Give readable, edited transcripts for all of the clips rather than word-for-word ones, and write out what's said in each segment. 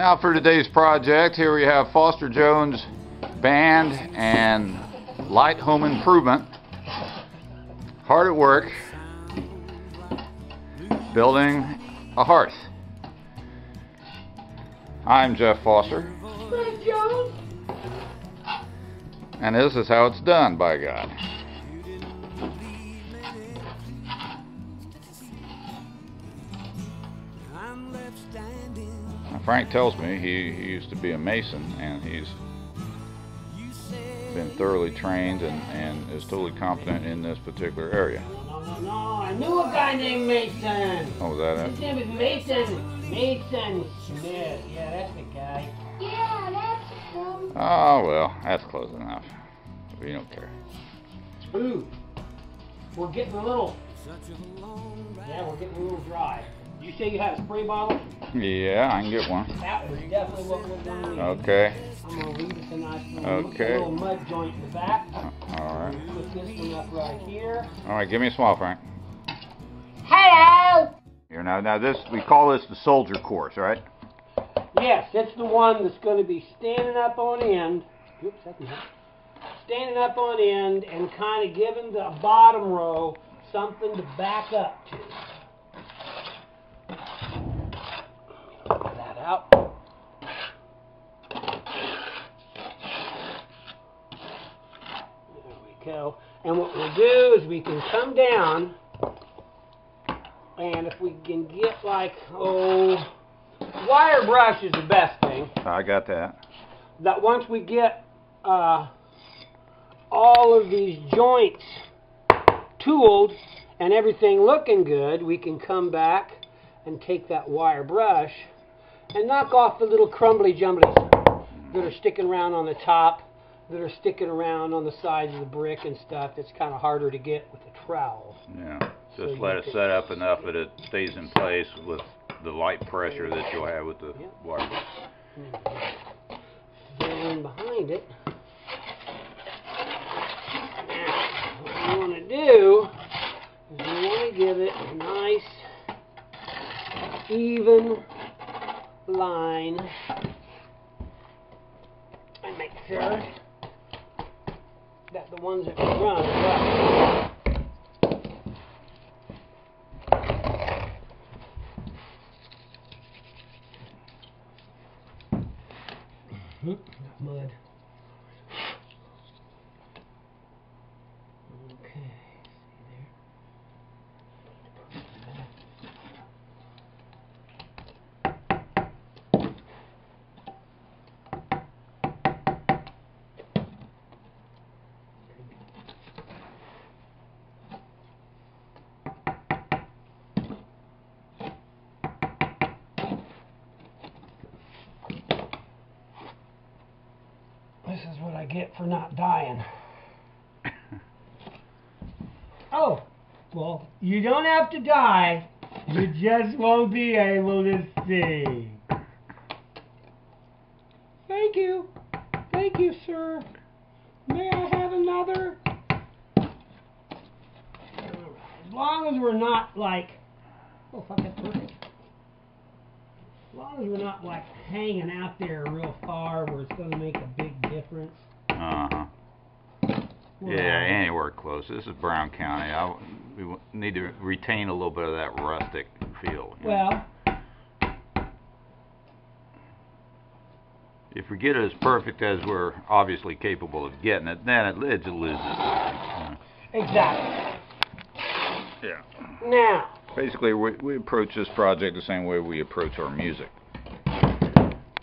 Now for today's project, here we have Foster Jones Band and Light Home Improvement. Hard at work building a hearth. I'm Jeff Foster. Frank Jones. And this is how it's done, by God. Frank tells me he used to be a mason, and he's been thoroughly trained and is totally competent in this particular area. No, I knew a guy named Mason. Oh, was that it? His name is Mason. Mason Smith. Yeah, that's the guy. Yeah, that's him. Oh, well, that's close enough. We don't care. Ooh, we're getting a little dry. You say you have a spray bottle? Yeah, I can get one. That was definitely what we're going to need. Okay. I'm going to leave this a nice little mud joint in the back. Alright. Put this one up right here. Alright, give me a smile, Frank. Hello! Here now this, we call this the soldier course, right? Yes, it's the one that's going to be standing up on end. Oops, that's not. Standing up on end and kind of giving the bottom row something to back up to. Out. There we go. And what we'll do is we can come down, and if we can get like, wire brush is the best thing. I got that. That once we get all of these joints tooled and everything looking good, we can come back and take that wire brush and knock off the little crumbly jumblies that are sticking around on the top, that are sticking around on the sides of the brick and stuff. That's kind of harder to get with a trowel. Yeah, just let it set up enough that it stays in place with the light pressure that you'll have with the wire brush. Then behind it, what we want to do is we want to give it a nice, even line and make sure that the ones that run are up. Not mud. Okay. This is what I get for not dying. Oh, well, you don't have to die. You just won't be able to see. Thank you. Thank you, sir. May I have another? As long as we're not like... Oh, fuck, that's perfect. As long as we're not like hanging out there real far where it's going to make a big difference. Uh-huh. Well, yeah, anywhere close. This is Brown County. We need to retain a little bit of that rustic feel. Well. Know? If we get it as perfect as we're obviously capable of getting it, then it loses it. Exactly. Yeah. Now. Basically, we approach this project the same way we approach our music.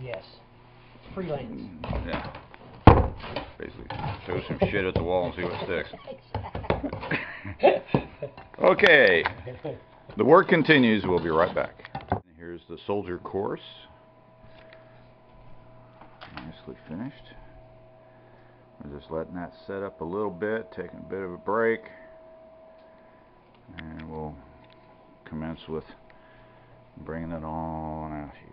Yes. Free lanes. Yeah. Basically, throw some shit at the wall and see what sticks. Okay. The work continues. We'll be right back. Here's the soldier course. Nicely finished. We're just letting that set up a little bit, taking a bit of a break. And we'll commence with bringing it on out here.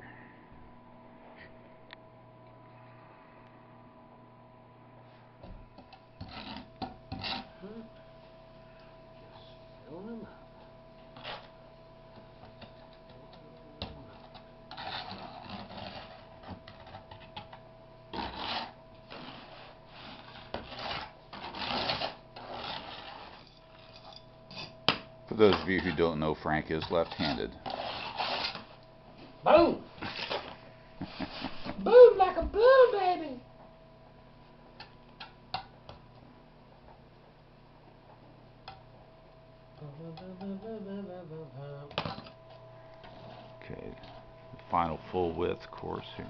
For those of you who don't know, Frank is left-handed. Boom! Boom like a boom, baby! Okay, the final full width course here.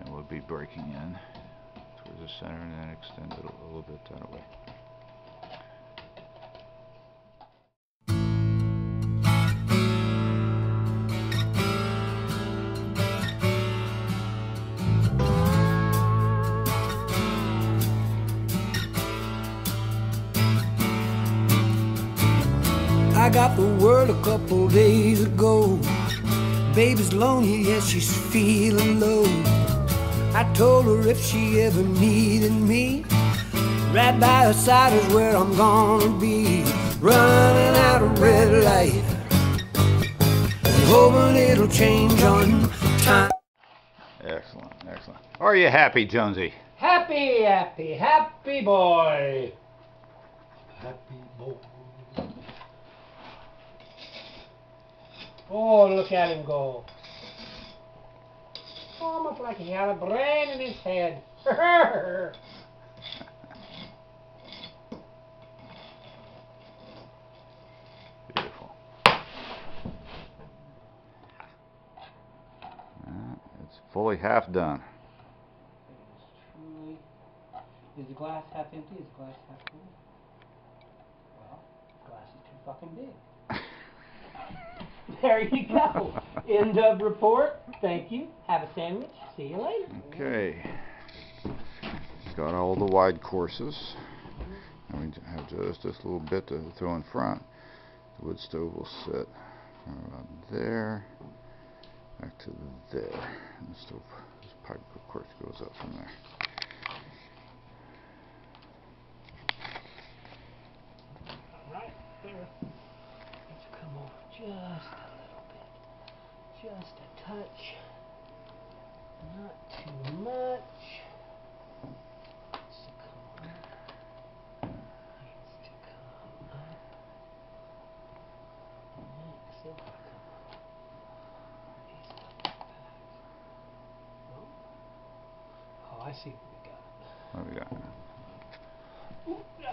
And we'll be breaking in towards the center and then extend it a little bit that way. I got the word a couple days ago. Baby's lonely, yes, she's feeling low. I told her if she ever needed me, right by her side is where I'm gonna be. Running out of red light, hoping it'll change on time. Excellent, excellent. Are you happy, Jonesy? Happy, happy, happy boy. Happy boy. Oh, look at him go. Almost like he had a brain in his head. Beautiful. It's fully half done. Truly, is the glass half empty? Is the glass half full? Well, the glass is too fucking big. There you go. End of report. Thank you. Have a sandwich. See you later. Okay. Got all the wide courses. And we have just this little bit to throw in front. The wood stove will sit from about there back to there. And the stove, this pipe, of course, goes up from there. All right, there. Let's come over just. Just a touch, not too much. Needs to come up. Needs to come up. Next, it'll come up. Needs to come back. Oh, I see what we got. What we got? Ooh, yeah.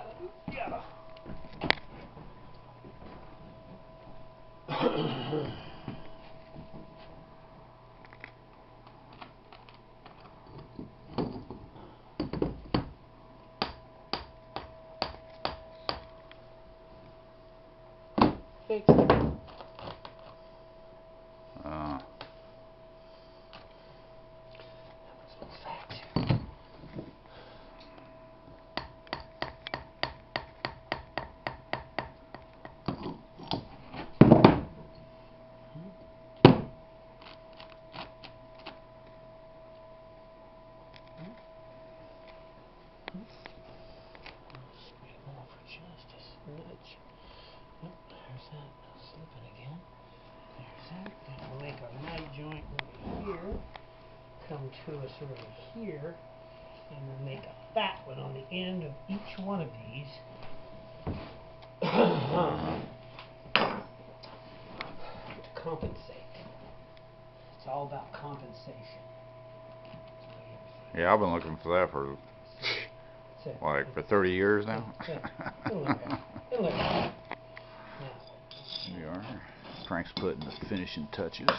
To us over here, and we'll make a fat one on the end of each one of these. To compensate. It's all about compensation. Yeah, I've been looking for that for like for 30 years now. It'll look. Here we are. Frank's putting the finishing touches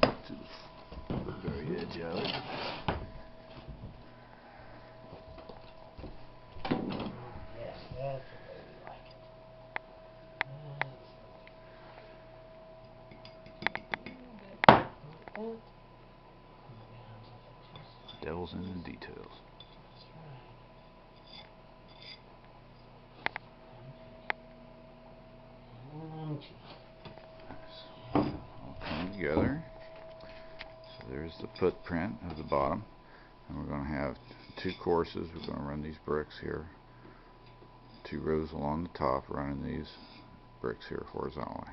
to the very edge of it. Yes, that's the way we like it. Devil's in the details. The footprint of the bottom, and we're going to have two courses. We're going to run these bricks here, two rows along the top, running these bricks here horizontally.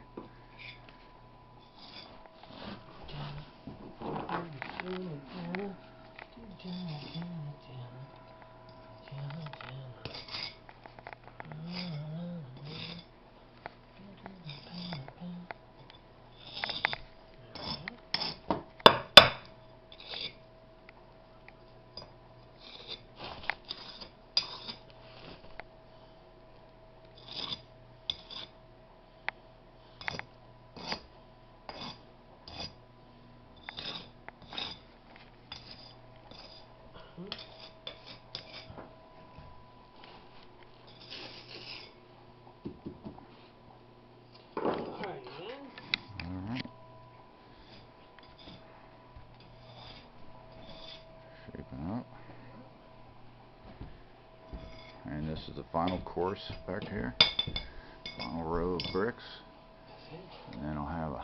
This is the final course back here, final row of bricks, and then I'll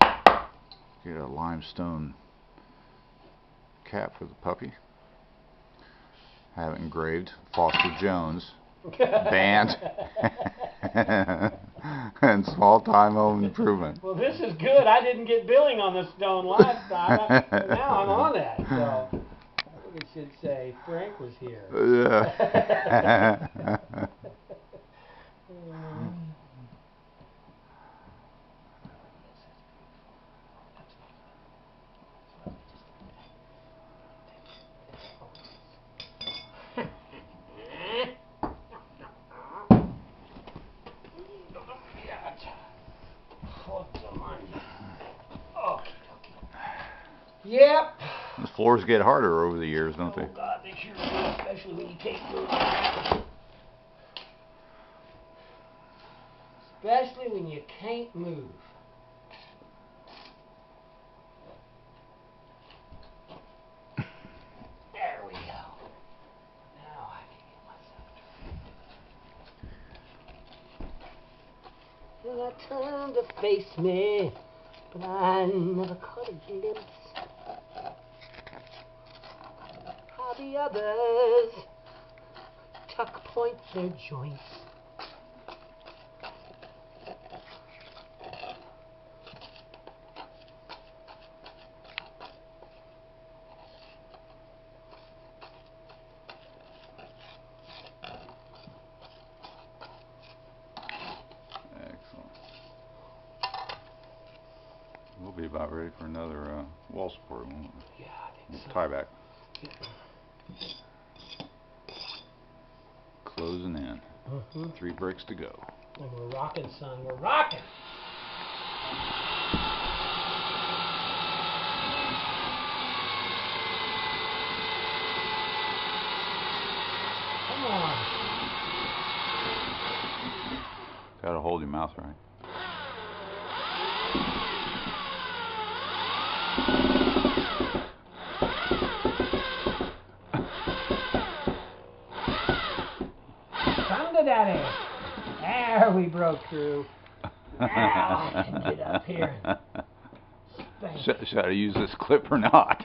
have get a limestone cap for the puppy. I have it engraved Foster Jones Band and Small Time Home Improvement. Well, this is good. I didn't get billing on the stone last time. Now I'm on that. So. It should say Frank was here. Yeah. Yep. The floors get harder over the years, don't they? Oh God, they sure do, especially when you take those out. Especially when you can't move. There we go. Now I can get myself. Well, I turned to face me, but I never caught a glimpse. The others tuck point their joints. Excellent. We'll be about ready for another wall support, won't we? Yeah, I think so. Tie back. Yeah. Closing in. Three bricks to go. And we're rocking, son. We're rocking. Come on. Gotta hold your mouth right. There we broke through. Now I can get up here. Should I use this clip or not?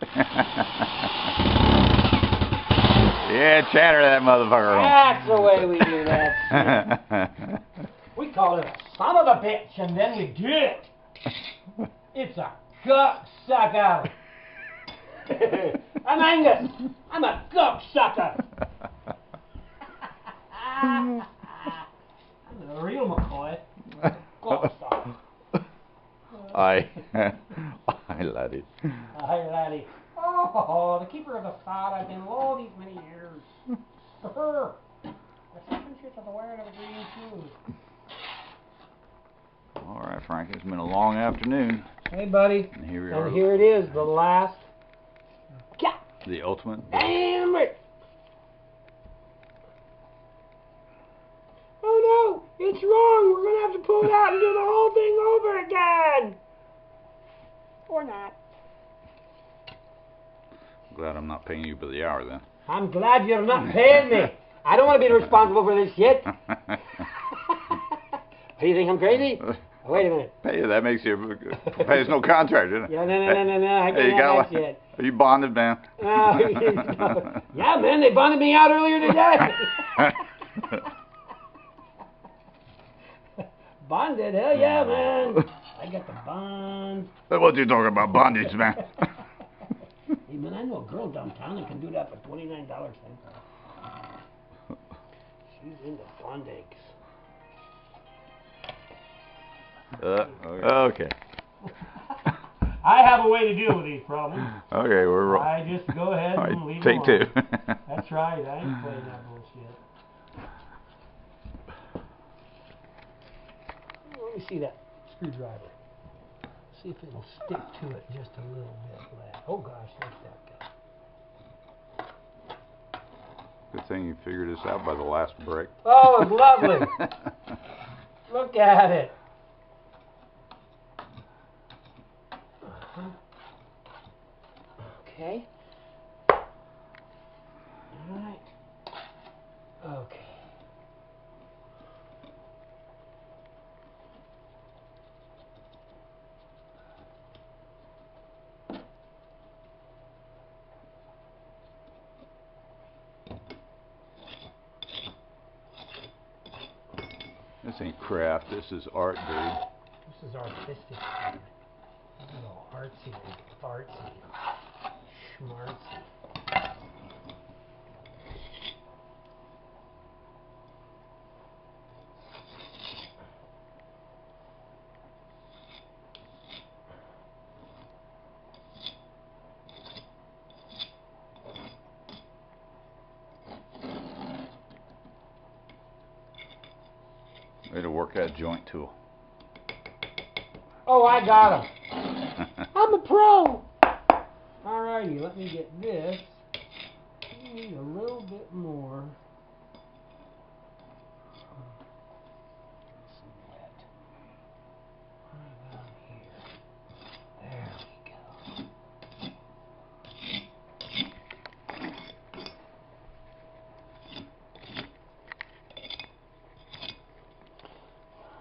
Yeah, chatter that motherfucker. That's the way we do that. We call it a son of a bitch and then we do it. It's a cuck sucker. I'm Angus. I'm a cuck sucker. The real McCoy. Aye, laddie. Aye, laddie. Oh, the keeper of the sod I've been all these many years. The second to the wearing of a green shoe. All right, Frank. It's been a long afternoon. Hey, buddy. And here we are. And here it is, the last. Yeah. The ultimate. Damn it. It's wrong. We're going to have to pull it out and do the whole thing over again. Or not. I'm glad I'm not paying you by the hour, then. I'm glad you're not paying me. I don't want to be responsible for this shit. Do you think I'm crazy? Wait a minute. Hey, that makes you... Pays no contract, doesn't it? Yeah, no. I can't have that shit. Are you bonded, man? No. Yeah, man. They bonded me out earlier today. Bonded, hell yeah, man. I got the bond. What you talking about, bondage, man? Hey, man, I know a girl downtown that can do that for $29. He's into Fondake's. Okay. I have a way to deal with these problems. Okay, we're rolling. I just go ahead and leave them. Take two. That's right. I ain't playing that bullshit. Let me see that screwdriver. See if it'll stick to it just a little bit. Oh gosh, that's that guy. Good thing you figured this out by the last break. Oh, it's lovely. Look at it. Okay. All right. Okay. This ain't craft. This is art, dude. This is artistic. This is all artsy, artsy. Schmarts. Way to work that joint tool. Oh, I got him. I'm a pro. Alrighty, let me get this. We need a little bit more. Some wet. Right about here. There we go.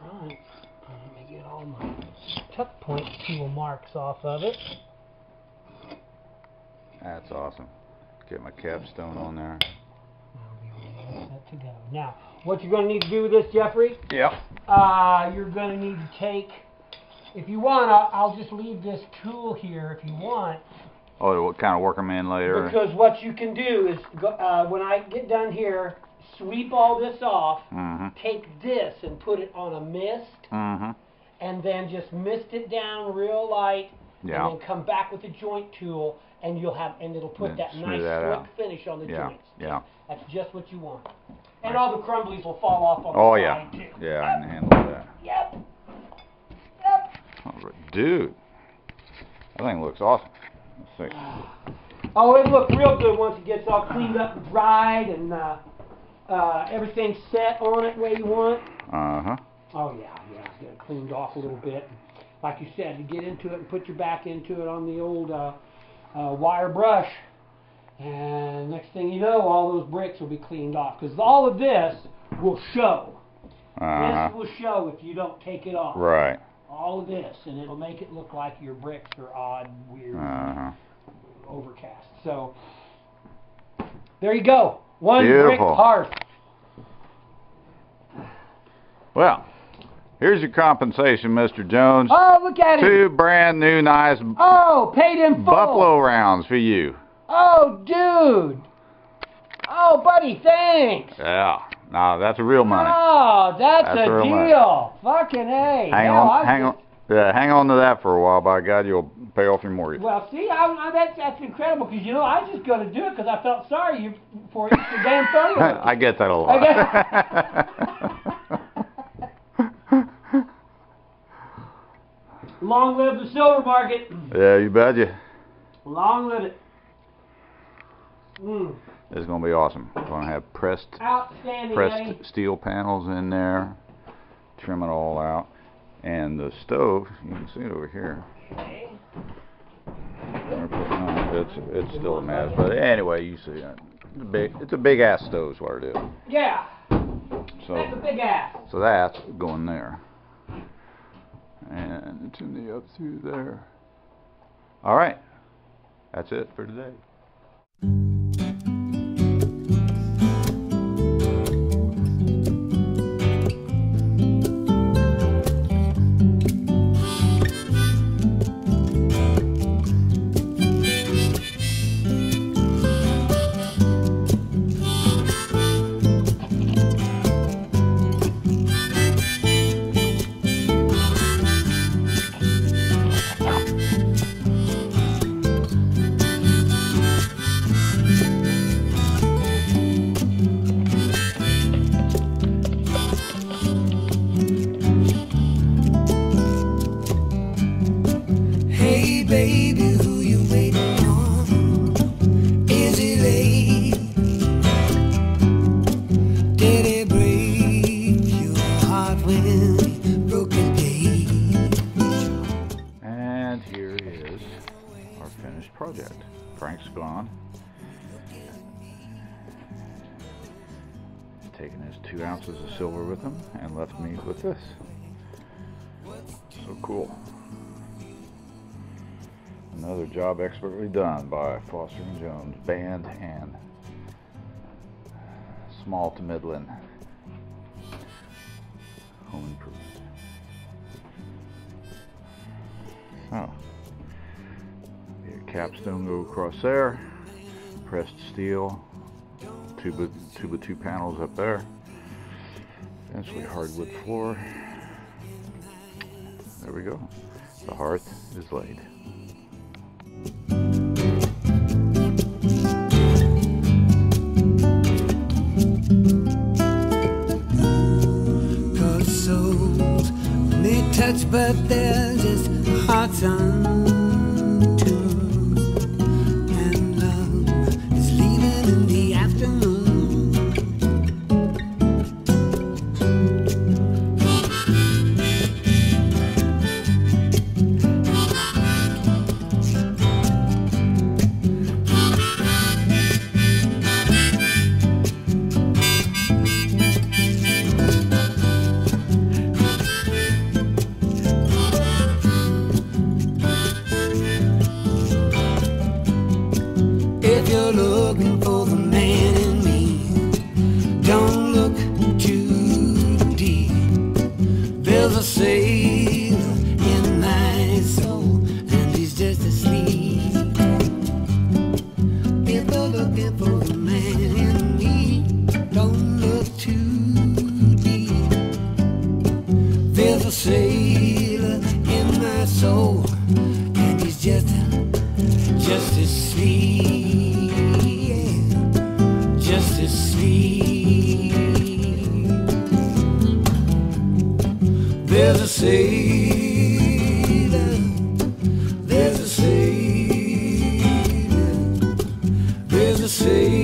Alright, let me get all my tuck point tool marks off of it. That's awesome. Get my capstone on there. Now, what you're going to need to do with this, Jeffrey? Yep. You're going to need to take, if you want, I'll just leave this tool here if you want. Oh, it'll kind of work them in later. Because what you can do is, when I get done here, sweep all this off, take this and put it on a mist, and then just mist it down real light, and then come back with a joint tool. And you'll have, and it'll put that nice slick finish on the joints. Yeah. That's just what you want. And all the crumblies will fall off on the side too. Yeah, I can handle that. Yep. All right. Dude, that thing looks awesome. Let's see. Oh, it looks real good once it gets all cleaned up and dried and everything's set on it the way you want. Oh yeah. Get it cleaned off a little bit. Like you said, you get into it and put your back into it on the old. Wire brush, and next thing you know, all those bricks will be cleaned off, because all of this will show. This will show if you don't take it off. Right. All of this, and it'll make it look like your bricks are odd, weird, overcast. So, there you go. One brick hearth. Well. Here's your compensation, Mr. Jones. Oh, look at it. Two brand new, nice. Oh, paid in full. Buffalo rounds for you. Oh, dude. Oh, buddy, thanks. Yeah. No, that's real money. Oh, that's a deal. Money. Fucking A. Hang on to that for a while. By God, you'll pay off your mortgage. Well, see, that's incredible, because, you know, I was just going to do it because I felt sorry for you. Damn funny. I get that a lot. Long live the silver market. Yeah, you betcha. Long live it. It's going to be awesome. We're going to have pressed steel panels in there. Trim it all out. And the stove, you can see it over here. Okay. It's still a mess. But anyway, you see it. It's a big ass stove is what it is. Yeah. So, that's a big ass. So that's going there. And chimney up through there. All right, that's it for today. baby, who you waiting on? Is it late? Did it break your heart when you broke a day? And here is our finished project. Frank's gone, taken his 2 ounces of silver with him and left me with this. So cool. Another job expertly done by Foster Jones Band and small to midland home improvement. So, capstone go across there, pressed steel, two by two panels up there, eventually hardwood floor. There we go. The hearth is laid. Cause souls may touch, but they're just hearts untuned. And love is leaving in the afternoon. If you're looking for the man in me, don't look too deep. There's a sailor in my soul, and he's just asleep. If you're looking for the man in me, don't look too deep. There's a sailor in my soul, and he's just asleep, yeah. Just asleep. There's a sailor, there's a sailor, there's a sailor.